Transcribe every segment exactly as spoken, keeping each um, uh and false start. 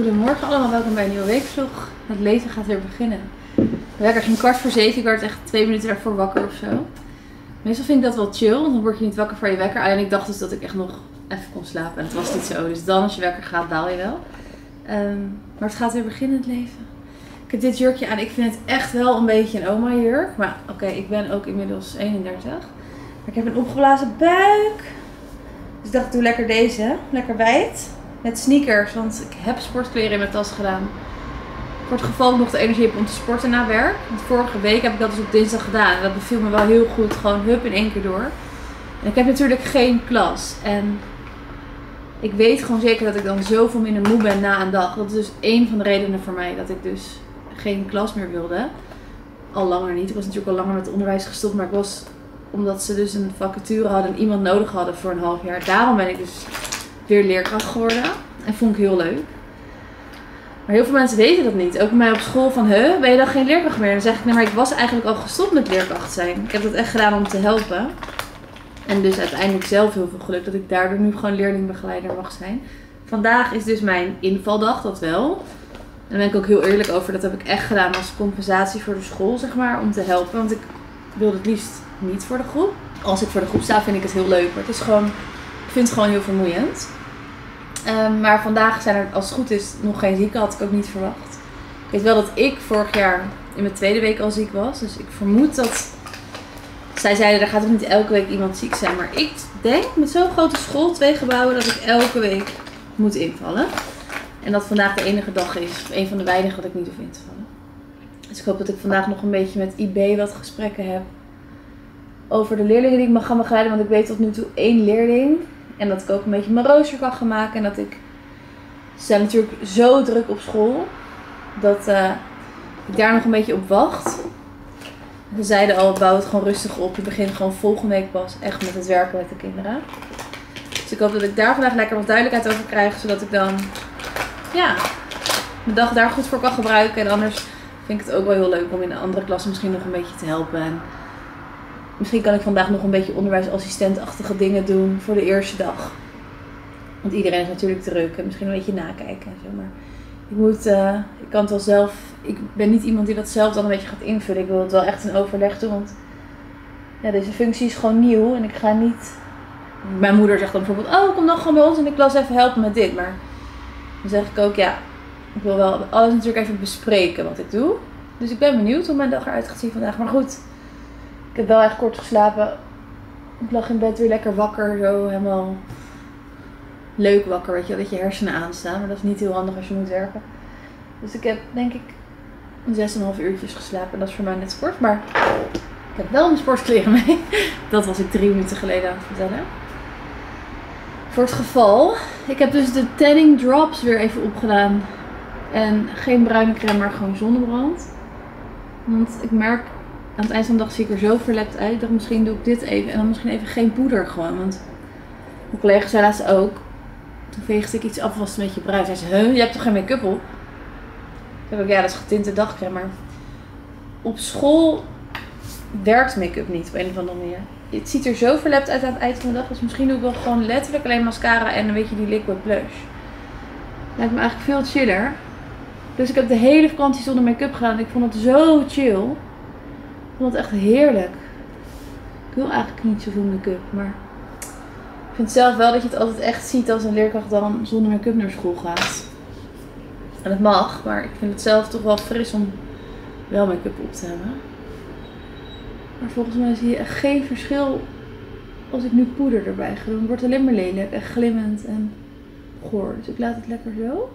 Goedemorgen allemaal, welkom bij een nieuwe weekvlog. Het leven gaat weer beginnen. De wekker ging kwart voor zeven, ik werd echt twee minuten daarvoor wakker of zo. Meestal vind ik dat wel chill, want dan word je niet wakker voor je wekker. Alleen ik dacht dus dat ik echt nog even kon slapen en het was niet zo. Dus dan als je wekker gaat, baal je wel. Um, maar het gaat weer beginnen, het leven. Ik heb dit jurkje aan. Ik vind het echt wel een beetje een oma jurk. Maar oké, okay, ik ben ook inmiddels eenendertig. Maar ik heb een opgeblazen buik. Dus ik dacht, doe lekker deze. Lekker wijd. Met sneakers, want ik heb sportkleren in mijn tas gedaan. Voor het geval ik nog de energie heb om te sporten na werk. Want vorige week heb ik dat dus op dinsdag gedaan. En dat beviel me wel heel goed. Gewoon hup in één keer door. En ik heb natuurlijk geen klas. En ik weet gewoon zeker dat ik dan zoveel minder moe ben na een dag. Dat is dus één van de redenen voor mij dat ik dus geen klas meer wilde. Al langer niet. Ik was natuurlijk al langer met het onderwijs gestopt. Maar ik was, omdat ze dus een vacature hadden en iemand nodig hadden voor een half jaar. Daarom ben ik dus weer leerkracht geworden. En vond ik heel leuk. Maar heel veel mensen weten dat niet. Ook bij mij op school van, huh, ben je dan geen leerkracht meer? Dan zeg ik, nee, maar ik was eigenlijk al gestopt met leerkracht zijn. Ik heb dat echt gedaan om te helpen. En dus uiteindelijk zelf heel veel geluk dat ik daardoor nu gewoon leerlingbegeleider mag zijn. Vandaag is dus mijn invaldag, dat wel. En daar ben ik ook heel eerlijk over. Dat heb ik echt gedaan als compensatie voor de school, zeg maar, om te helpen. Want ik wilde het liefst niet voor de groep. Als ik voor de groep sta, vind ik het heel leuk. Maar het is gewoon, ik vind het gewoon heel vermoeiend. Um, maar vandaag zijn er, als het goed is, nog geen zieken. Had ik ook niet verwacht. Ik weet wel dat ik vorig jaar in mijn tweede week al ziek was. Dus ik vermoed dat... Zij zeiden, er gaat toch niet elke week iemand ziek zijn. Maar ik denk, met zo'n grote school, twee gebouwen, dat ik elke week moet invallen. En dat vandaag de enige dag is, of een van de weinige dat ik niet hoef in te vallen. Dus ik hoop dat ik vandaag nog een beetje met I B wat gesprekken heb. Over de leerlingen die ik mag gaan begeleiden. Want ik weet tot nu toe één leerling. En dat ik ook een beetje mijn rooster kan gaan maken. En dat ik... Ze zijn natuurlijk zo druk op school. Dat uh, ik daar nog een beetje op wacht. Ze zeiden al, bouw het gewoon rustig op. Je begint gewoon volgende week pas echt met het werken met de kinderen. Dus ik hoop dat ik daar vandaag lekker wat duidelijkheid over krijg. Zodat ik dan... Ja, mijn dag daar goed voor kan gebruiken. En anders vind ik het ook wel heel leuk om in de andere klassen misschien nog een beetje te helpen. En misschien kan ik vandaag nog een beetje onderwijsassistentachtige dingen doen voor de eerste dag. Want iedereen is natuurlijk druk en misschien een beetje nakijken en zo. Maar ik moet, uh, ik kan het wel zelf. Ik ben niet iemand die dat zelf dan een beetje gaat invullen. Ik wil het wel echt in overleg doen. Want ja, deze functie is gewoon nieuw. En ik ga niet. Mijn moeder zegt dan bijvoorbeeld: oh, kom dan gewoon bij ons in de klas even helpen met dit. Maar. Dan zeg ik ook, ja, ik wil wel alles natuurlijk even bespreken wat ik doe. Dus ik ben benieuwd hoe mijn dag eruit gaat zien vandaag. Maar goed, ik heb wel echt kort geslapen. Ik lag in bed weer lekker wakker, zo helemaal leuk wakker, weet je, dat je hersenen aanstaan. Maar dat is niet heel handig als je moet werken. Dus ik heb, denk ik, zes en een half uurtjes geslapen. En dat is voor mij net sport, maar ik heb wel mijn sportkleren mee. Dat was ik drie minuten geleden aan het vertellen. Voor het geval, ik heb dus de tanning drops weer even opgedaan. En geen bruine crème, maar gewoon zonnebrand. Want ik merk, aan het eind van de dag zie ik er zo verlept uit. Dat misschien doe ik dit even en dan misschien even geen poeder gewoon. Want mijn collega zei laatst ook, toen veegde ik iets af, was het een beetje bruin. Zij zei, huh, je hebt toch geen make-up op? Ik dacht ook, ja, dat is getinte dagcrème. Maar op school werkt make-up niet op een of andere manier. Het ziet er zo verlept uit aan het eind van de dag. Dus misschien doe ik wel gewoon letterlijk alleen mascara en een beetje die liquid blush. Lijkt me eigenlijk veel chiller. Dus ik heb de hele vakantie zonder make-up gedaan. Ik vond het zo chill. Ik vond het echt heerlijk. Ik wil eigenlijk niet zoveel make-up. Maar ik vind zelf wel dat je het altijd echt ziet als een leerkracht dan zonder make-up naar school gaat. En dat mag. Maar ik vind het zelf toch wel fris om wel make-up op te hebben. Maar volgens mij zie je echt geen verschil als ik nu poeder erbij ga doen. Het wordt alleen maar lelijk en glimmend en goor. Dus ik laat het lekker zo.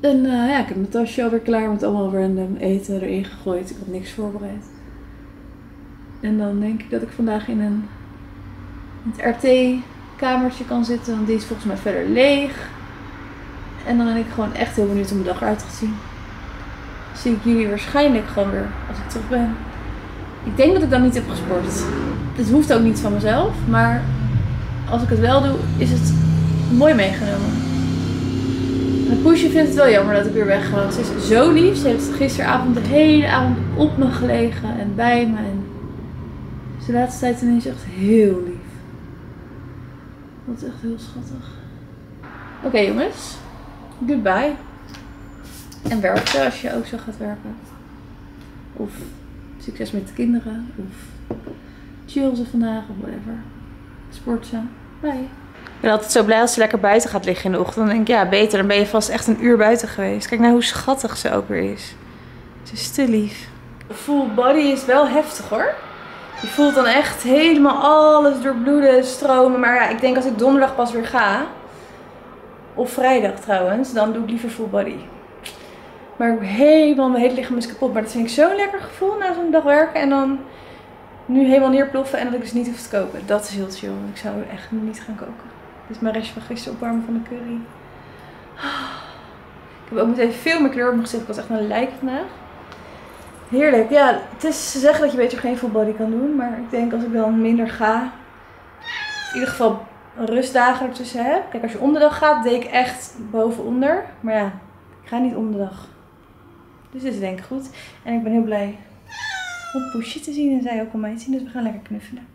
En uh, ja, ik heb mijn tasje alweer klaar met allemaal random eten erin gegooid. Ik had niks voorbereid. En dan denk ik dat ik vandaag in een R T-kamertje kan zitten. Want die is volgens mij verder leeg. En dan ben ik gewoon echt heel benieuwd hoe mijn dag eruit gaat zien. Zie ik jullie waarschijnlijk gewoon weer als ik terug ben. Ik denk dat ik dan niet heb gesport. Dit hoeft ook niet van mezelf. Maar als ik het wel doe, is het mooi meegenomen. Mijn poesje vindt het wel jammer dat ik weer weg ga. Ze is zo lief. Ze heeft gisteravond de hele avond op me gelegen. En bij me. En ze de laatste tijd ineens echt heel lief. Dat is echt heel schattig. Oké okay, jongens, goodbye. En werken als je ook zo gaat werken. Of succes met de kinderen. Of chill ze vandaag of whatever. Sporten. Bye. Ik ben altijd zo blij als ze lekker buiten gaat liggen in de ochtend. Dan denk ik, ja beter, dan ben je vast echt een uur buiten geweest. Kijk nou hoe schattig ze ook weer is. Ze is te lief. Full body is wel heftig hoor. Je voelt dan echt helemaal alles door bloeden stromen. Maar ja, ik denk als ik donderdag pas weer ga. Of vrijdag trouwens, dan doe ik liever full body. Maar helemaal, mijn hele lichaam is kapot. Maar dat vind ik zo'n lekker gevoel na zo'n dag werken. En dan nu helemaal neerploffen en dat ik dus niet hoef te koken. Dat is heel chill. Ik zou echt niet gaan koken. Dit is mijn restje van gisteren opwarmen van de curry. Ik heb ook meteen veel meer kleur op mijn gezicht. Ik was echt een lijk vandaag. Heerlijk. Ja, het is te zeggen dat je beter geen full body kan doen. Maar ik denk als ik dan minder ga. In ieder geval rustdagen ertussen heb. Kijk, als je om de dag gaat, deed ik echt bovenonder. Maar ja, ik ga niet om de dag. Dus dit is denk ik goed. En ik ben heel blij om Poesje te zien en zij ook om mij te zien. Dus we gaan lekker knuffelen.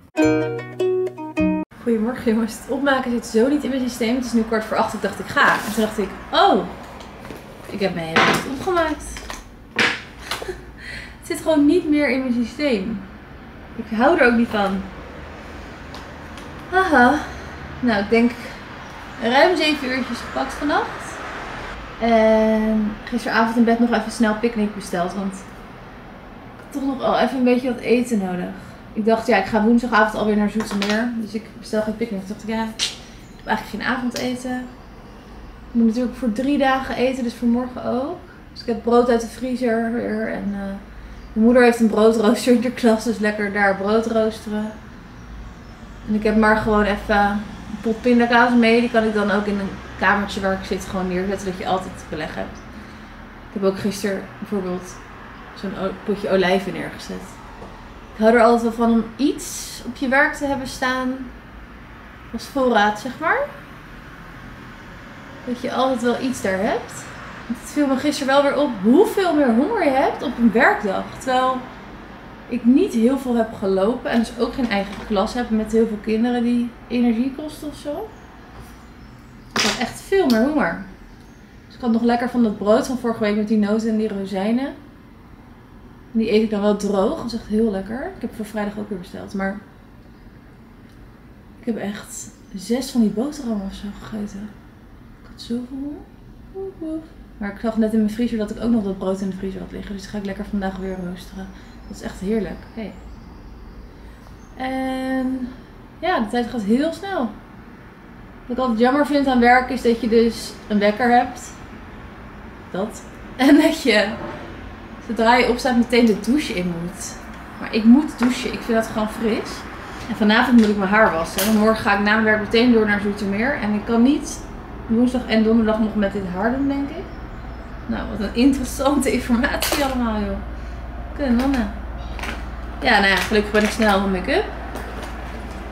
Goedemorgen jongens. Het opmaken zit zo niet in mijn systeem. Het is nu kwart voor acht. Ik dacht ik ga. En toen dacht ik, oh, ik heb mij helemaal niet opgemaakt. Het zit gewoon niet meer in mijn systeem. Ik hou er ook niet van. Haha. Nou, ik denk ruim zeven uurtjes gepakt vannacht. En gisteravond in bed nog even snel picknick besteld. Want ik had toch nog al even een beetje wat eten nodig. Ik dacht, ja, ik ga woensdagavond alweer naar Zoetermeer. Dus ik bestel geen picknick. Ik dacht, ja, ik heb eigenlijk geen avondeten. Ik moet natuurlijk voor drie dagen eten, dus voor morgen ook. Dus ik heb brood uit de vriezer weer. En uh, mijn moeder heeft een broodrooster in de klas, dus lekker daar brood roosteren. En ik heb maar gewoon even een pot pindakaas mee. Die kan ik dan ook in een kamertje waar ik zit gewoon neerzetten, dat je altijd beleg hebt. Ik heb ook gisteren bijvoorbeeld zo'n potje olijven neergezet. Ik hou er altijd wel van om iets op je werk te hebben staan als voorraad, zeg maar. Dat je altijd wel iets daar hebt. Want het viel me gisteren wel weer op hoeveel meer honger je hebt op een werkdag. Terwijl ik niet heel veel heb gelopen en dus ook geen eigen klas heb met heel veel kinderen die energie kosten of zo. Ik had echt veel meer honger. Dus ik had nog lekker van dat brood van vorige week met die noten en die rozijnen. En die eet ik dan wel droog. Dat is echt heel lekker. Ik heb voor vrijdag ook weer besteld. Maar ik heb echt zes van die boterhammen of zo gegeten. Ik had zoveel honger. Maar ik zag net in mijn vriezer dat ik ook nog dat brood in de vriezer had liggen. Dus dat ga ik lekker vandaag weer roosteren. Dat is echt heerlijk. Hey. En ja, de tijd gaat heel snel. Wat ik altijd jammer vind aan werk is dat je dus een wekker hebt. Dat. En dat je zodra je opstaat meteen de douche in moet. Maar ik moet douchen. Ik vind dat gewoon fris. En vanavond moet ik mijn haar wassen. Want morgen ga ik na mijn werk meteen door naar Zoetermeer. En ik kan niet woensdag en donderdag nog met dit haar doen, denk ik. Nou, wat een interessante informatie allemaal, joh. Kunnen mannen. Ja, nou ja, gelukkig ben ik snel aan mijn make-up.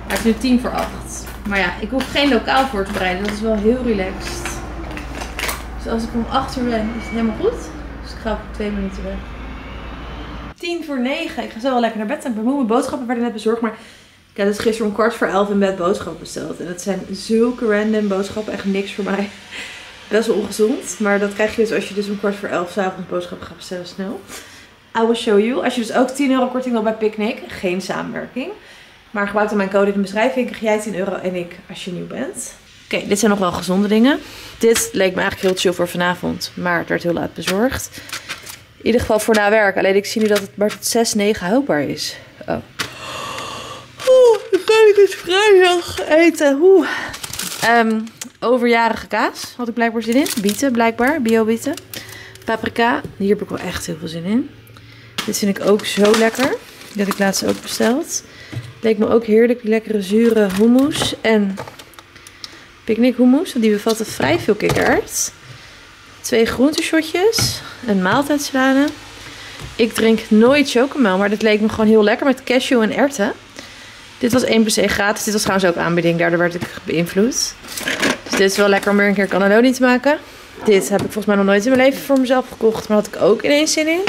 Maar het is nu tien voor acht. Maar ja, ik hoef geen lokaal voor te bereiden. Dat is wel heel relaxed. Dus als ik om acht uur ben, is het helemaal goed. Dus ik ga op twee minuten weg. Tien voor negen. Ik ga zo wel lekker naar bed. En bij moe, mijn boodschappen werden net bezorgd. Maar ik had dus gisteren om kwart voor elf in bed boodschappen besteld. En dat zijn zulke random boodschappen. Echt niks voor mij. Best wel ongezond. Maar dat krijg je dus als je dus om kwart voor elf 's avonds boodschappen gaat bestellen snel. I will show you. Als je dus ook tien euro korting wil bij Picnic. Geen samenwerking. Maar gebruik dan mijn code in de beschrijving, krijg jij tien euro en ik als je nieuw bent. Oké, okay, dit zijn nog wel gezonde dingen. Dit leek me eigenlijk heel chill voor vanavond, maar het werd heel laat bezorgd. In ieder geval voor na werk. Alleen ik zie nu dat het maar tot zes, negen houdbaar is. Oh. Oeh, dan ga ik het vrijdag eten. Oeh. Um, overjarige kaas had ik blijkbaar zin in. Bieten blijkbaar, bio-bieten. Paprika, hier heb ik wel echt heel veel zin in. Dit vind ik ook zo lekker. Dat heb ik laatst ook besteld. Leek me ook heerlijk, die lekkere zure hummus en Picnic hummus. Die bevatten vrij veel kikkererwt. Twee groenteshotjes, een maaltijdsalade. Ik drink nooit chocomel, maar dit leek me gewoon heel lekker met cashew en erwten. Dit was één plus één gratis. Dit was trouwens ook aanbieding, daardoor werd ik beïnvloed. Dus dit is wel lekker om weer een keer cannelloni te maken. Dit heb ik volgens mij nog nooit in mijn leven voor mezelf gekocht, maar had ik ook ineens zin in.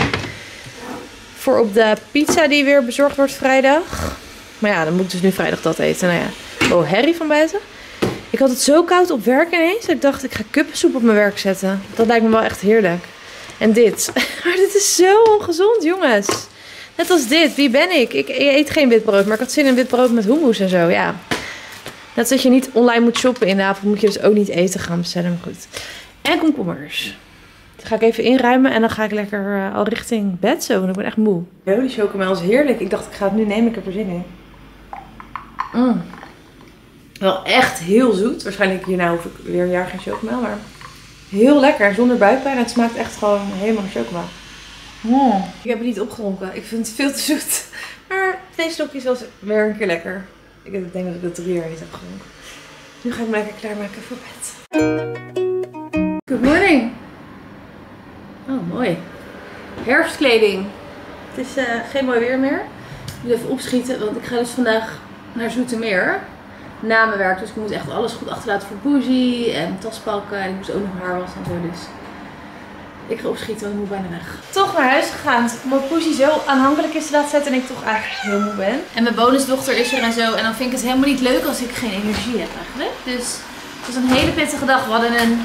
Voor op de pizza die weer bezorgd wordt vrijdag. Maar ja, dan moet ik dus nu vrijdag dat eten. Nou ja, oh, herrie van buiten. Ik had het zo koud op werk ineens. Dat ik dacht, ik ga kuppensoep op mijn werk zetten. Dat lijkt me wel echt heerlijk. En dit. Maar dit is zo ongezond, jongens. Net als dit. Wie ben ik? Ik eet geen witbrood. Maar ik had zin in witbrood met hummus en zo. Ja. Net als dat je niet online moet shoppen in de avond, moet je dus ook niet eten gaan bestellen. Maar goed. En komkommers. Dat ga ik even inruimen en dan ga ik lekker uh, al richting bed zo. Want ik ben echt moe. Yo, die chocomel is heerlijk. Ik dacht, ik ga het nu nemen. Ik heb er zin in. Mm. Wel echt heel zoet. Waarschijnlijk hierna hoef ik weer een jaar geen chocomel. Maar heel lekker. Zonder buikpijn. Het smaakt echt gewoon helemaal naar chocomel. Mm. Ik heb het niet opgeronken. Ik vind het veel te zoet. Maar deze slokjes was weer een keer lekker. Ik denk dat ik dat drie jaar niet heb gedronken. Nu ga ik me lekker klaarmaken voor bed. Good morning. Oh, mooi. Herfstkleding. Het is uh, geen mooi weer meer. Ik moet even opschieten, want ik ga dus vandaag naar Zoetermeer. Na mijn werk, dus ik moet echt alles goed achterlaten voor Bougie en tas pakken. En ik moest ook nog haar wassen en zo, dus ik ga opschieten, want ik moet bijna weg. Toch naar huis gegaan, omdat Poesie zo aanhankelijk is te laten zetten en ik toch eigenlijk heel moe ben. En mijn bonusdochter is er en zo. En dan vind ik het helemaal niet leuk als ik geen energie heb eigenlijk. Dus het was een hele pittige dag. We hadden een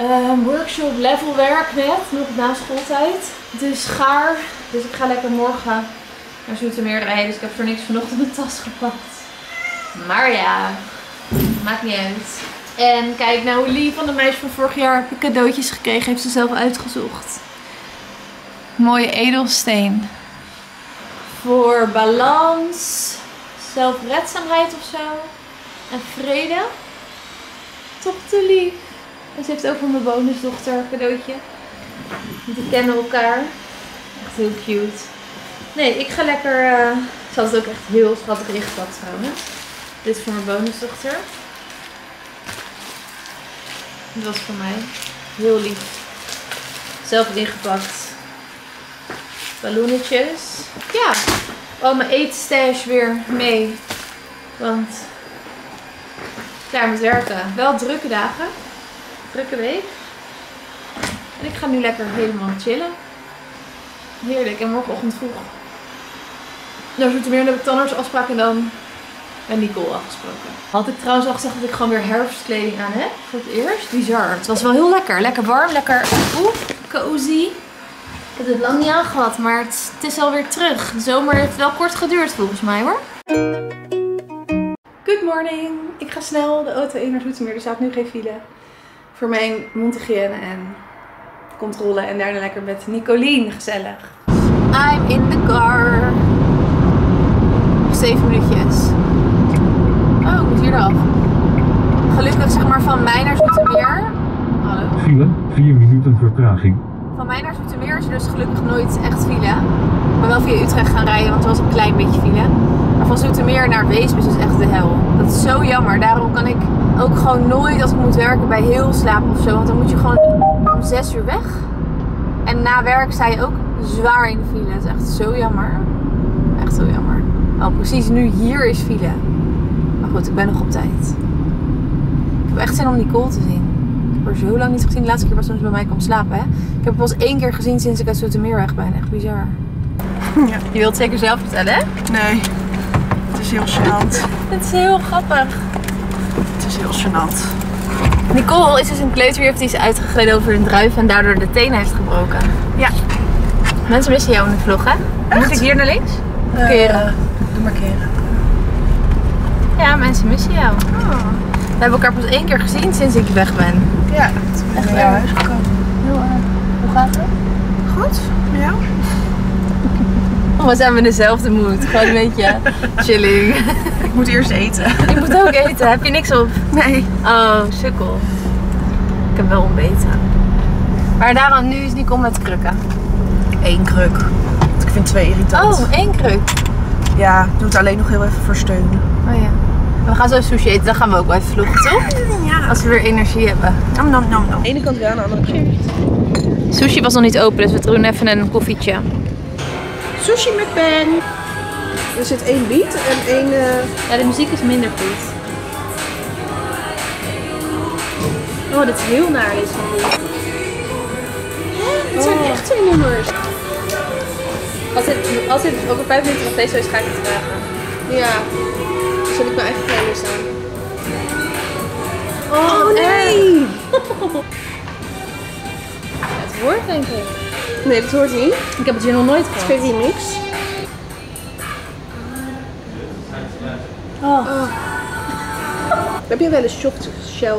uh, workshop level werk net, nog na schooltijd. Dus gaar. Dus ik ga lekker morgen naar Zoetermeer rijden. Dus ik heb voor niks vanochtend mijn tas gepakt. Maar ja, maakt niet uit. En kijk nou, Lee van de meisje van vorig jaar heb ik cadeautjes gekregen. Heeft ze zelf uitgezocht. Mooie edelsteen. Voor balans, zelfredzaamheid of zo. En vrede. Toch te lief. En ze heeft ook voor mijn bonusdochter een cadeautje. Die kennen elkaar. Echt heel cute. Nee, ik ga lekker... Uh... Ze had het ook echt heel schattig ingepakt trouwens. Dit is voor mijn bonusdochter. Dat was voor mij heel lief. Zelf ingepakt. Ballonnetjes. Ja. Al mijn eetstash weer mee. Want klaar met werken. Wel drukke dagen. Drukke week. En ik ga nu lekker helemaal chillen. Heerlijk. En morgenochtend vroeg. Nou, Zoetermeer heb ik tandartsafspraak en dan en Nicole afgesproken. Had ik trouwens al gezegd dat ik gewoon weer herfstkleding aan heb. Voor het eerst. Bizar. Het was wel heel lekker. Lekker warm, lekker oeh, cozy. Ik heb het lang niet aangehad, maar het, het is alweer terug. De zomer heeft wel kort geduurd volgens mij hoor. Good morning. Ik ga snel de auto in naar Zoetermeer. Er staat nu geen file. Voor mijn mondhygiëne en controle. En daarna lekker met Nicole. Gezellig. I'm in the car. Zeven minuutjes. Oh, ik moet hier af. Gelukkig zeg maar van mij naar Zoetermeer. Hallo. File, vier minuten vertraging. Van mij naar Zoetermeer is er dus gelukkig nooit echt file. Maar wel via Utrecht gaan rijden, want er was een klein beetje file. Maar van Zoetermeer naar Weesp is dus echt de hel. Dat is zo jammer. Daarom kan ik ook gewoon nooit als ik moet werken bij heel slapen of zo. Want dan moet je gewoon om zes uur weg. En na werk sta je ook zwaar in de file. Dat is echt zo jammer. Echt zo jammer. Oh, precies nu hier is file. Maar goed, ik ben nog op tijd. Ik heb echt zin om Nicole te zien. Ik heb haar zo lang niet gezien. De laatste keer was toen ze bij mij kwam slapen. Hè? Ik heb haar pas één keer gezien sinds ik uit Zoetermeer weg ben. Echt bizar. Ja. Je wilt het zeker zelf vertellen, hè? Nee. Het is heel gênant. Het is heel grappig. Het is heel gênant. Nicole is dus een kleuter heeft die is uitgegleden over een druif en daardoor de tenen heeft gebroken. Ja. Mensen missen jou in de vlog, hè? Echt? Moet ik hier naar links? Uh, Keren. Markeren. Ja, mensen missen jou. Oh. We hebben elkaar pas één keer gezien sinds ik weg ben. Ja, toen ben ik naar jouw huis gekomen. Heel erg. Hoe gaat het? Goed, met jou? Oh, we zijn in dezelfde mood. Gewoon een beetje chilling. Ik moet eerst eten. Ik moet ook eten. Heb je niks op? Nee. Oh, sukkel. Ik heb wel ontbeten. Maar daarom, nu is Nicole met krukken. Eén kruk. Want ik vind twee irritant. Oh, één kruk. Ja, ik doe het alleen nog heel even voor steunen. Oh ja. We gaan zo sushi eten, dan gaan we ook wel even vloggen, toch? Ja. Als we weer energie hebben. Nam nam nam nam. De ene kant wel, aan de andere kant. Sushi was nog niet open, dus we doen even een koffietje. Sushi mukbang. Er zit één beat en één... Uh... Ja, de muziek is minder goed. Oh, dit is heel naar, deze van dit. Hè? Dit zijn oh. echt twee nummers. Als het, als het over vijf minuten nog steeds zo is, ga ik het vragen. Ja, dan zal ik mijn eigen playlist aan. Oh, oh nee! Het hoort denk ik. Nee, dat hoort niet. Ik heb het hier nog nooit gehad. Het vindt hier niks. Oh. Oh. Heb je wel een soft shell,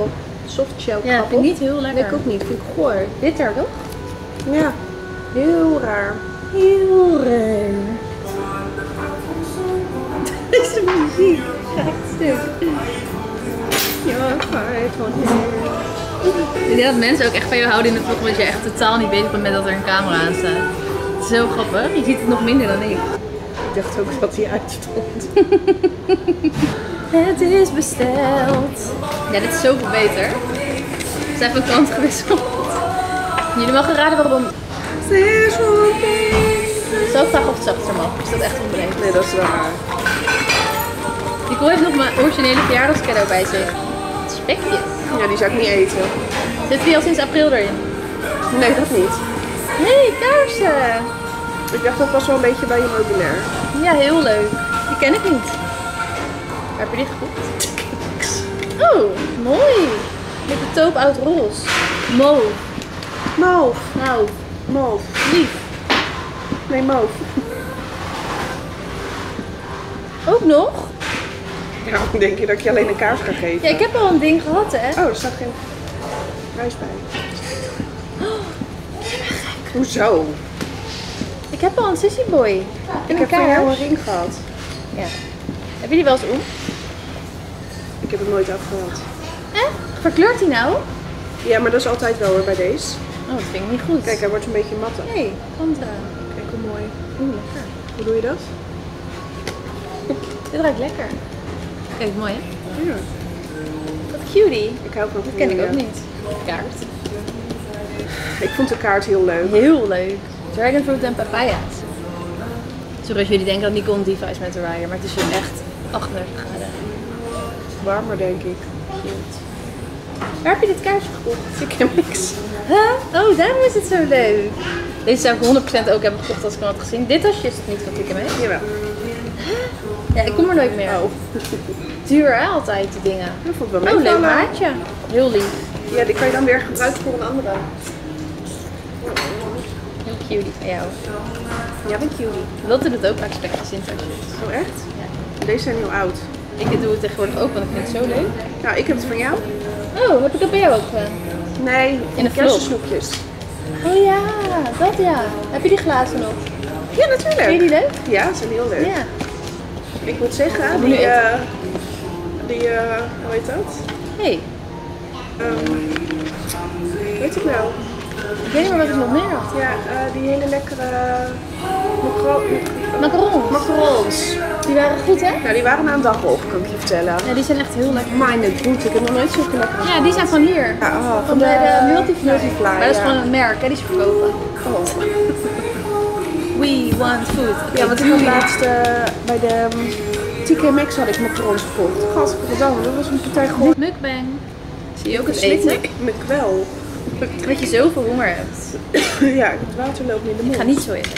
soft shell ja, kappel? Vind ik niet heel lekker. Nee, ik ook niet. Vind ik goor. Bitter toch? Ja. Heel raar. Heel raar. Deze muziek gaat stuk. Ja, ik gewoon heel. Ik denk dat mensen ook echt van jou houden in de vlog, omdat je echt totaal niet bezig bent met dat er een camera aan staat. Het is heel grappig. Je ziet het nog minder dan ik. Ik dacht ook dat hij uitstond. Het is besteld. Ja, dit is zoveel beter. We zijn van kant gewisseld. Jullie mogen raden waarom. Zo graag of het zachter mag. Is dat echt onbreed? Nee, dat is wel waar. Nicole heeft nog mijn originele verjaardagscadeau bij zich. Spekjes. Ja, die zou ik niet eten. Zit die al sinds april erin? Nee, dat niet. Nee, kaarsen. Ik dacht dat was wel een beetje bij je mobilair. Ja, heel leuk. Die ken ik niet. Heb je die gekocht? Oh, mooi. Met de taupe oud roze. Mauve. Mauve. Mauve. Mauve. Lief. Nee, mauve. Ook nog? Ja, hoe denk je dat ik je alleen een kaart ga geven? Ja, ik heb al een ding gehad, hè. Oh, er staat geen prijs bij. Oh, hoezo? Ik heb al een sushi boy. Ja, ik heb van jou een ring gehad. Ja. Heb je die wel eens om? Ik heb hem nooit afgehad. Eh? Verkleurt hij nou? Ja, maar dat is altijd wel hoor bij deze. Oh, dat vind ik niet goed. Kijk, hij wordt een beetje matte. Nee, contra. Kijk hoe mooi. Oeh, lekker. Hoe doe je dat? Dit ruikt lekker. Kijk, mooi hè? Ja. Wat cutie. Ik hou van dat ken ik ook niet. Kaart. Ik vond de kaart heel leuk. Heel leuk. Dragonfruit en papaya's. Sorry als jullie denken dat Nicole een diva is met de rijer, maar het is hier echt achtendertig graden. Warmer denk ik. Cute. Waar heb je dit kaartje gekocht? Ik heb niks. Huh? Oh, daarom is het zo leuk. Deze zou ik honderd procent ook hebben gekocht als ik hem had gezien. Dit tasje is het niet wat ik hem heb. Jawel. Ja, ik kom er nooit meer op. Duur hè, altijd die dingen. Dat vond ik wel leuk. Oh, leuk maatje. Heel lief. Ja, die kan je dan weer gebruiken voor een andere. Heel cutie van jou. Ja, ben cutie. Wilt u dat ook vaak spekjes in tasjes? Oh echt? Ja. Deze zijn heel oud. Ik doe het tegenwoordig ook, want ik vind het zo leuk. Nou, ik heb het van jou. Oh, heb ik dat bij jou ook gedaan? Nee, in de kerstsnoepjes. Oh ja, dat ja. Heb je die glazen nog? Ja, natuurlijk. Vind je die leuk? Ja, ze zijn heel leuk. Ja. Ik moet zeggen, die, uh, die uh, hoe heet dat? Hey. Um, hoe heet het nou? Ik weet niet meer wat ik nog meer had. Ja, uh, die hele lekkere uh, macarons. Macarons. Die waren goed hè? Nou, die waren na een dag op, kan ik je vertellen. Ja, die zijn echt heel lekker. Mijn goed, ik heb nog nooit zo lekker. Ja, die zijn van hier. Ja, oh, van, van de, de Multifly. Multifly maar dat is ja. Gewoon een merk hè, die is verkopen. Oh. We want food. Okay, ja, want ik had laatst uh, bij de T K Maxx had ik macarons gekocht. Gadverdamme, dat was een partij goed. Mukbang. Zie je ook het eten? Ik wel. Dat je zoveel honger hebt. Ja, het water loopt in de mond. Ik ga niet zo eten.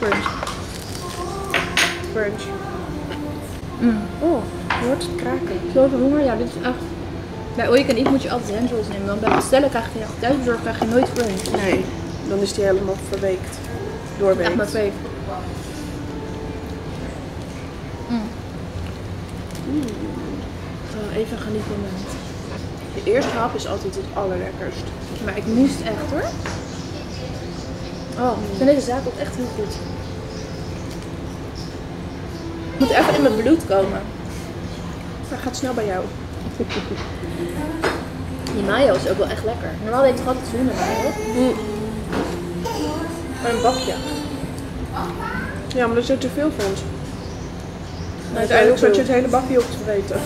Crunch. Okay. Crunch. Mm. Oh, je hoort het kraken. Zoveel honger? Ja, dit is echt... Bij Oik en ik moet je altijd handrolls nemen, want bij bestellen krijg je thuisbezorgd krijg je nooit crunch. Nee. Dan is die helemaal verweekt. Doorweekt. Echt maar verweekt. Mm. Mm. Oh, even een genietmoment. De eerste hap is altijd het allerlekkerst. Maar ik moest echt hoor. Oh, ik vind deze zaak ook echt heel goed. Het moet even in mijn bloed komen. Dat gaat snel bij jou. Die mayo is ook wel echt lekker. Normaal deed ik altijd zoenen bij hoor. Maar een bakje. Ja, maar er zit te veel van. Uiteindelijk zat je het hele bakje op te weten.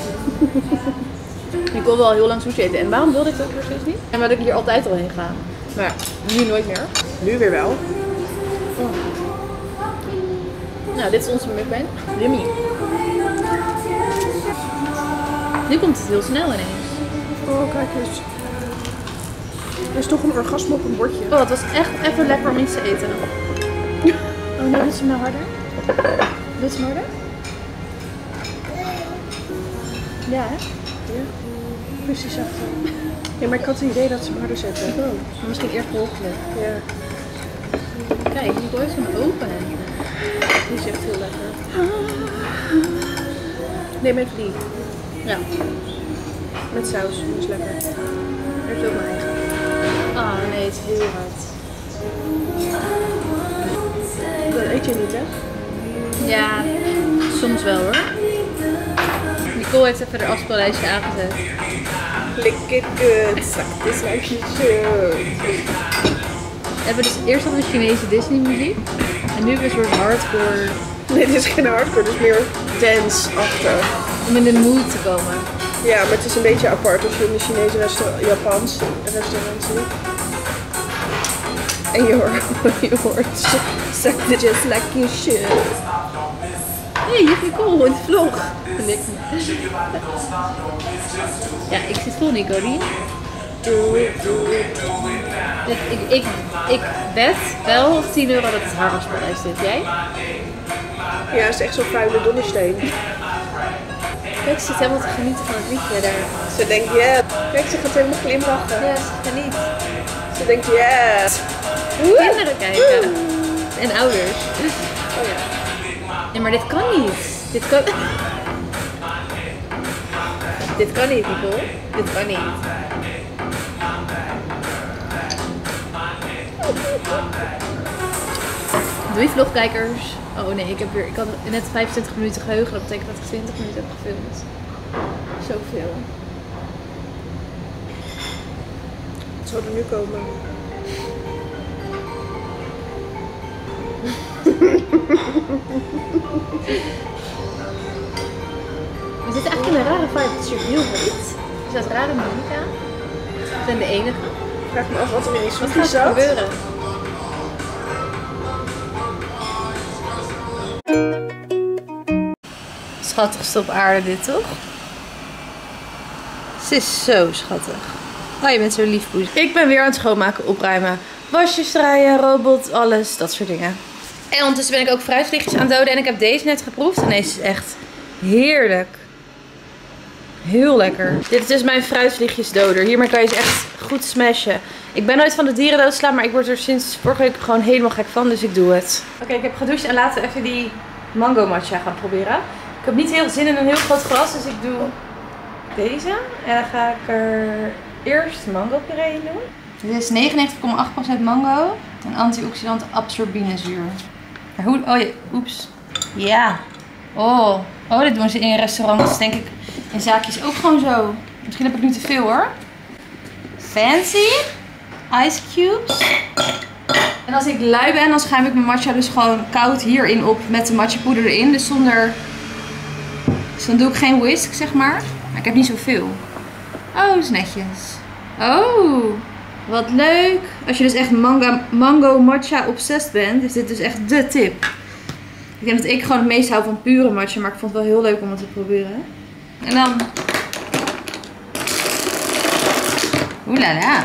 Ik wilde al heel lang sushi eten. En waarom wilde ik dat precies niet? En omdat ik hier altijd al heen ga. Maar nu nooit meer. Nu weer wel. Oh. Nou, dit is onze mukbang. Yummy. Nu komt het heel snel ineens. Oh, kijk eens. Er is toch een orgasme op een bordje. Oh, dat was echt even lekker om iets te eten. Oh nee, dit is hem nou harder. Dit is hem harder. Ja, hè? Precies zachter. Nee, maar ik had het idee dat ze hem harder zetten. Oh. Misschien eerst volgende. Ja. Kijk, die boys zijn open. Die is echt heel lekker. Neem even die. Ja. Met saus, dat is lekker. Dat is ook mijn eigen. Oh nee, het is heel hard. Dat eet je niet, hè? Ja, soms wel hoor. Nicole heeft even haar afspeellijstje aangezet. Look it good, suck this like you should. We hebben dus eerst al de Chinese Disney muziek. En nu is het een soort hardcore. Nee, dit is geen hardcore, dit is meer dance-achtig. Om in de mood te komen. Ja, maar het is een beetje apart als je in de Chinese restaurant, Japans restaurant ziet. En je hoort, je hoort, suck this just like you should. Hey, je hebt Nicole in de vlog. Ja, ik zit vol Nicole. Do it, do it, do it now. Ik, ik, ik, ik bet wel of tien euro dat het haar afspel is dit. Jij? Ja, het is echt zo'n vuile dondersteen. Kijk, ze zit helemaal te genieten van het liedje daar. Ze denkt, ja. Yeah. Kijk, ze gaat helemaal glimlachen. Ja, ze geniet. Ze denkt, ja. Yeah. Kinderen kijken. En ouders. Oh ja. Nee, maar dit kan niet. Dit kan... dit kan niet, Nicole. Dit kan niet. Doei vlogkijkers. Oh nee, ik heb weer, ik had net vijfentwintig minuten geheugen. Dat betekent dat ik twintig minuten heb gefilmd. Zoveel. Het zou er nu komen. We zitten echt in een rare vibe. Het is hier heel heet. Er staat rare muziek aan. Ik ben de enige. Ik vraag me af wat er in die soepjes zat. Wat gaat er gebeuren? Schattigste op aarde dit, toch? Ze is zo schattig. Oh, je bent zo lief, poes. Ik ben weer aan het schoonmaken, opruimen. Wasjes draaien, robot, alles, dat soort dingen. En ondertussen ben ik ook fruitvliegjes aan het doden en ik heb deze net geproefd. En deze is echt heerlijk. Heel lekker. Dit is dus mijn fruitvliegjesdoder. Hiermee kan je ze echt goed smashen. Ik ben nooit van de dieren doodslaan, maar ik word er sinds vorige week gewoon helemaal gek van. Dus ik doe het. Oké, okay, ik heb gedoucht en laten we even die mango matcha gaan proberen. Ik heb niet heel zin in een heel groot glas, dus ik doe deze. En dan ga ik er eerst mango puree in doen. Dit is negenennegentig komma acht procent mango en antioxidant absorbinezuur. Maar hoe... Oh, je, oeps. Ja. Oh. Oh, dit doen ze in restaurants, denk ik. In zaakjes ook gewoon zo. Misschien heb ik nu te veel hoor. Fancy. Ice cubes. En als ik lui ben, dan schuim ik mijn matcha dus gewoon koud hierin op met de matcha poeder erin. Dus zonder... Dus dan doe ik geen whisk, zeg maar. Maar ik heb niet zoveel. Oh, is netjes. Oh, wat leuk. Als je dus echt manga, mango matcha obsessed bent, is dit dus echt de tip. Ik denk dat ik gewoon het meest hou van pure matcha, maar ik vond het wel heel leuk om het te proberen. En dan... Oelala.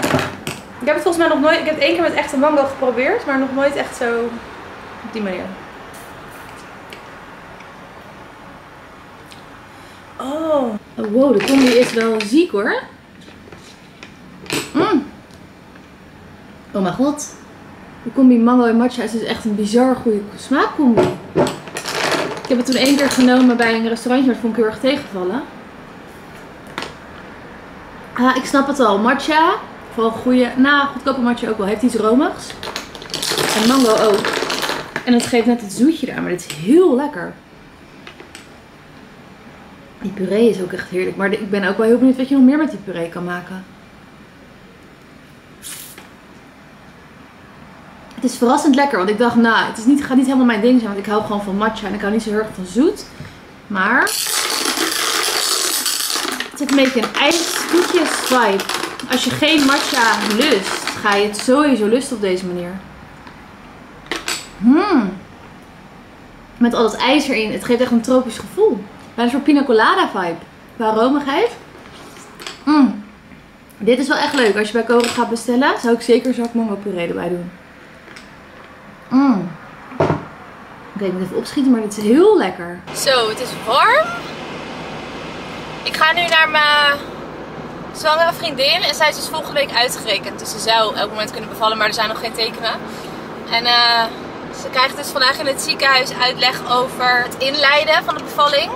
Ik heb het volgens mij nog nooit... Ik heb het één keer met echte mango geprobeerd, maar nog nooit echt zo op die manier. Oh. Oh, wow, de combi is wel ziek hoor. Mm. Oh mijn god. De combi mango en matcha is dus echt een bizar goede smaakcombi. Ik heb het toen één keer genomen bij een restaurantje, maar dat vond ik heel erg tegenvallen. Ah, ik snap het al. Matcha, vooral goede, nou goedkope matcha ook wel. Heeft iets romigs. En mango ook. En het geeft net het zoetje eraan, maar dit is heel lekker. Die puree is ook echt heerlijk. Maar ik ben ook wel heel benieuwd wat je nog meer met die puree kan maken. Het is verrassend lekker. Want ik dacht, nou, het is niet, gaat niet helemaal mijn ding zijn. Want ik hou gewoon van matcha. En ik hou niet zo heel erg van zoet. Maar... het zit een beetje een ijskoekjes vibe. Als je geen matcha lust, ga je het sowieso lusten op deze manier. Hmm. Met al dat ijs erin. Het geeft echt een tropisch gevoel. Een soort pina colada vibe. Qua romigheid. Mm. Dit is wel echt leuk. Als je bij Cora gaat bestellen, zou ik zeker een zak mango puree erbij doen. Mm. Oké, okay, ik moet even opschieten, maar dit is heel lekker. Zo, het is warm. Ik ga nu naar mijn zwangere vriendin en zij is dus volgende week uitgerekend. Dus ze zou elk moment kunnen bevallen, maar er zijn nog geen tekenen. En uh, ze krijgt dus vandaag in het ziekenhuis uitleg over het inleiden van de bevalling.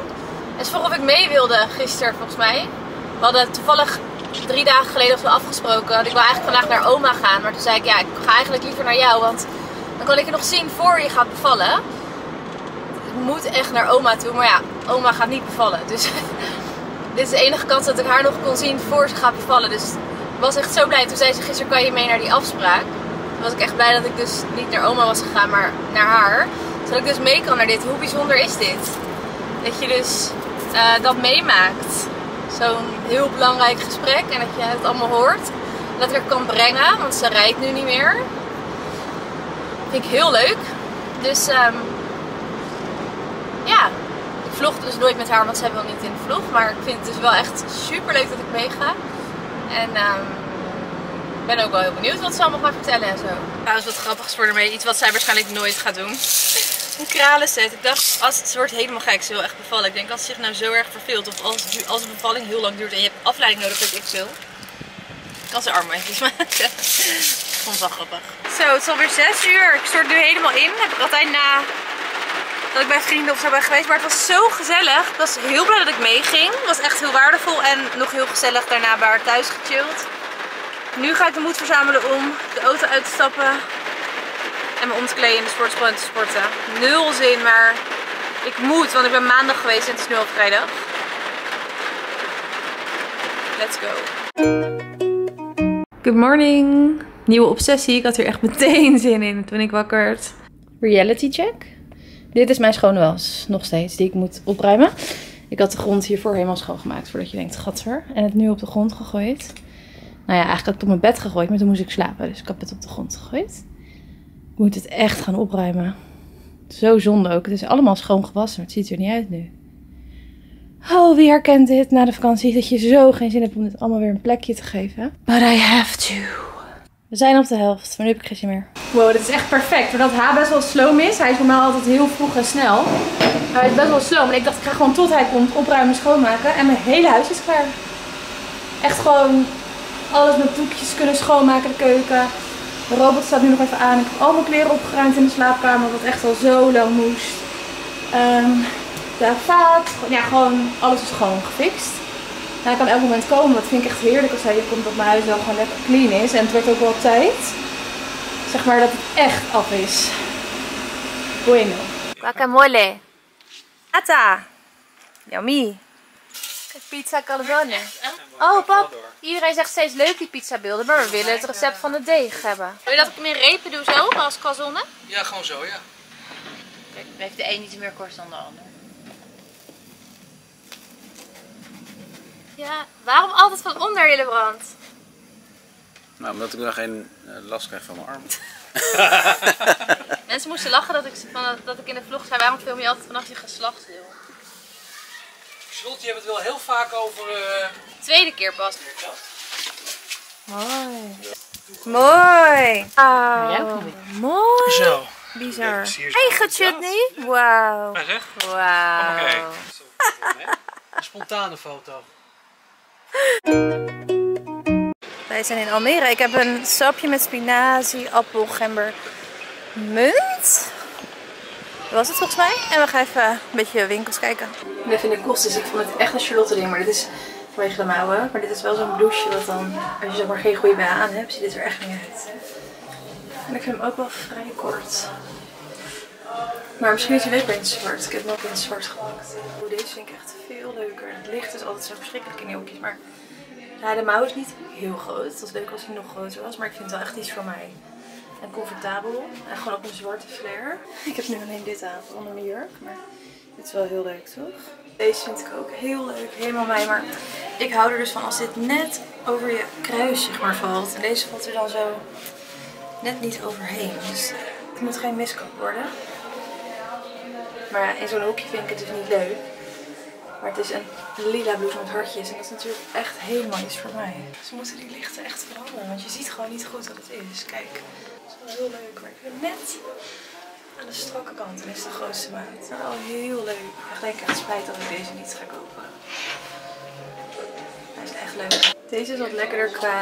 En ze vroeg of ik mee wilde gisteren volgens mij. We hadden toevallig drie dagen geleden of zo afgesproken dat ik wil eigenlijk vandaag naar oma gaan. Maar toen zei ik, ja, ik ga eigenlijk liever naar jou, want dan kan ik je nog zien voor je gaat bevallen. Ik moet echt naar oma toe, maar ja, oma gaat niet bevallen. Dus dit is de enige kans dat ik haar nog kon zien voor ze gaat bevallen. Dus ik was echt zo blij. Toen zei ze, gisteren kan je mee naar die afspraak. Toen was ik echt blij dat ik dus niet naar oma was gegaan, maar naar haar. Zodat ik dus mee kan naar dit. Hoe bijzonder is dit? Dat je dus uh, dat meemaakt. Zo'n heel belangrijk gesprek en dat je het allemaal hoort. Dat ik er kan brengen, want ze rijdt nu niet meer. Vind ik heel leuk. Dus um, ja, ik vlog dus nooit met haar, want zij wil niet in de vlog. Maar ik vind het dus wel echt super leuk dat ik meega. En um, ik ben ook wel heel benieuwd wat ze allemaal gaat vertellen en zo. Nou, dat is wat grappigs voor ermee. Iets wat zij waarschijnlijk nooit gaat doen. Een kralenset. Ik dacht, als het wordt helemaal gek, ze wil echt bevallen. Ik denk, als ze zich nou zo erg verveelt of als, als de bevalling heel lang duurt en je hebt afleiding nodig, weet ik veel. Ik kan ze armbandjes maken. Ik vond het wel grappig. Zo, het is alweer zes uur. Ik stort nu helemaal in. Heb ik altijd na dat ik bij vrienden of zo ben geweest. Maar het was zo gezellig. Ik was heel blij dat ik meeging. Het was echt heel waardevol en nog heel gezellig. Daarna bij haar thuis gechilled. Nu ga ik de moed verzamelen om de auto uit te stappen. En me om te kleden in de sportschool en te sporten. Nul zin, maar ik moet, want ik ben maandag geweest en het is nu al vrijdag. Let's go. Good morning. Nieuwe obsessie. Ik had hier echt meteen zin in toen ik wakker werd. Reality check. Dit is mijn schone was, nog steeds, die ik moet opruimen. Ik had de grond hiervoor helemaal schoongemaakt, voordat je denkt, gadver. En het nu op de grond gegooid. Nou ja, eigenlijk had ik het op mijn bed gegooid, maar toen moest ik slapen. Dus ik heb het op de grond gegooid. Ik moet het echt gaan opruimen. Zo zonde ook. Het is allemaal schoon gewassen, maar het ziet er niet uit nu. Oh, wie herkent dit na de vakantie? Dat je zo geen zin hebt om dit allemaal weer een plekje te geven. But I have to. We zijn op de helft, maar nu heb ik geen zin meer. Wow, dit is echt perfect. Doordat hij best wel sloom is. Hij is normaal altijd heel vroeg en snel. Hij is best wel sloom. En ik dacht, ik ga gewoon tot hij komt opruimen, schoonmaken. En mijn hele huis is klaar. Echt gewoon alles met doekjes kunnen schoonmaken, de keuken. De robot staat nu nog even aan. Ik heb al mijn kleren opgeruimd in de slaapkamer, wat echt al zo lang moest. Um, de vaat, ja, gewoon alles is gewoon gefixt. Hij kan elk moment komen, dat vind ik echt heerlijk als hij hier komt op mijn huis wel gewoon lekker clean is. En het werd ook wel op tijd. Zeg maar dat het echt af is. Bueno. Guacamole. Ata. Yummy. Pizza calzone. Oh pap, iedereen zegt steeds leuk die pizzabeelden, maar we willen het recept van de deeg hebben. Wil je dat ik hem in repen doe zo, als calzone? Ja, gewoon zo, ja. Kijk, heeft de een iets meer korst dan de ander. Ja, waarom altijd van onder, Hillebrand? Nou, omdat ik dan geen last krijg van mijn arm. Mensen moesten lachen dat ik, van, dat ik in de vlog zei, waarom film je altijd vanaf je geslachtsdeel? Schult, je hebt het wel heel vaak over... Uh... Tweede keer pas. Mooi. Mooi. Oh, mooi. Zo. Bizar. Eigen chutney. Wauw. Ja, zeg. Wauw. Oké. Okay. Een spontane foto. Wij zijn in Almere. Ik heb een sapje met spinazie, appel, gember, munt. Dat was het volgens mij. En we gaan even een beetje winkels kijken. Ik ben even in de kosten, dus ik vond het echt een Charlotte ding. Maar dit is vanwege de mouwen. Maar dit is wel zo'n blouseje wat dan, als je zeg maar geen goede B H aan hebt, ziet dit er echt niet uit. En ik vind hem ook wel vrij kort. Maar misschien is hij leuk bij het zwart. Ik heb hem ook in het zwart gemaakt. Deze vind ik echt veel leuker. Het licht is altijd zo verschrikkelijk in die hoekjes. Maar ja, de mouw is niet heel groot. Het was leuk als hij nog groter was. Maar ik vind het wel echt iets voor mij. En comfortabel. En gewoon op een zwarte flair. Ik heb nu alleen dit aan onder mijn jurk. Maar dit is wel heel leuk, toch? Deze vind ik ook heel leuk. Helemaal mij. Maar ik hou er dus van als dit net over je kruis zeg maar valt. En deze valt er dan zo net niet overheen. Dus het moet geen miskoop worden. Maar in zo'n hoekje vind ik het dus niet leuk. Maar het is een lila blouse met hartjes. En dat is natuurlijk echt helemaal iets voor mij. Ze moeten die lichten echt veranderen. Want je ziet gewoon niet goed wat het is. Kijk. Dat is wel heel leuk, maar ik vind het net aan de strakke kant en is de grootste maat. Wel heel leuk. Ik denk echt spijt dat ik deze niet ga kopen. erg leuk. Deze is wat lekkerder qua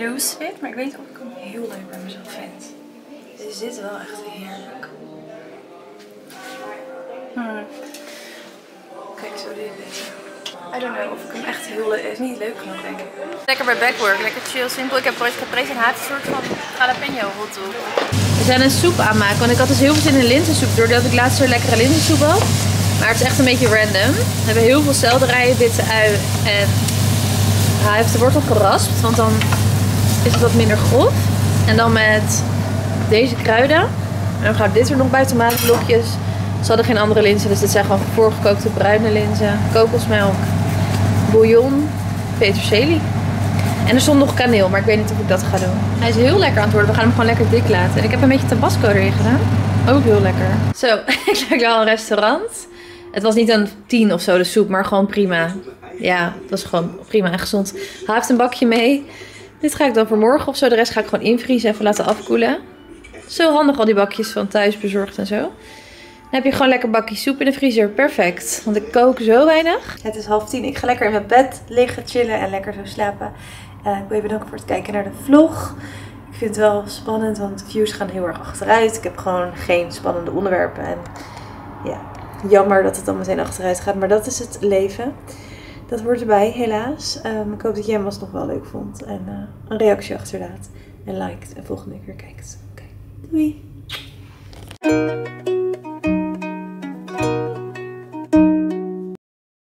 loose fit, maar ik weet niet of ik hem heel leuk bij mezelf vind. Dus dit is wel echt heerlijk. Hmm. Kijk, zo doe je dit. I don't know of ik hem echt heel leuk... Is niet leuk genoeg, denk ik. Lekker bij backwork, lekker chill, simpel. Ik heb voor het geprezen en haat een soort van jalapeno hot dog. We zijn een soep aanmaken, want ik had dus heel veel zin in linzensoep, doordat ik laatst zo'n lekkere linzensoep had. Maar het is echt een beetje random. We hebben heel veel selderij, witte ui en hij heeft de wortel geraspt, want dan is het wat minder grof. En dan met deze kruiden. En dan gaat dit er nog bij, tomatenblokjes. Ze hadden geen andere linzen, dus dit zijn gewoon voorgekookte bruine linzen. Kokosmelk, bouillon, peterselie. En er stond nog kaneel, maar ik weet niet of ik dat ga doen. Hij is heel lekker aan het worden, we gaan hem gewoon lekker dik laten. En ik heb een beetje tabasco erin gedaan. Ook heel lekker. Zo, ik lag wel een restaurant. Het was niet een tien of zo de soep, maar gewoon prima. Ja, dat was gewoon prima en gezond. Hij heeft een bakje mee. Dit ga ik dan voor morgen of zo. De rest ga ik gewoon invriezen, even laten afkoelen. Zo handig al die bakjes van thuis bezorgd en zo. Dan heb je gewoon lekker bakje soep in de vriezer. Perfect, want ik kook zo weinig. Het is half tien. Ik ga lekker in mijn bed liggen, chillen en lekker zo slapen. Uh, ik wil je bedanken voor het kijken naar de vlog. Ik vind het wel spannend, want views gaan heel erg achteruit. Ik heb gewoon geen spannende onderwerpen. En ja, jammer dat het dan meteen achteruit gaat. Maar dat is het leven. Dat hoort erbij, helaas. Um, ik hoop dat jij hem alsnog wel leuk vond. En uh, een reactie achterlaat. En liked. En volgende keer kijkt. Oké, okay. Doei!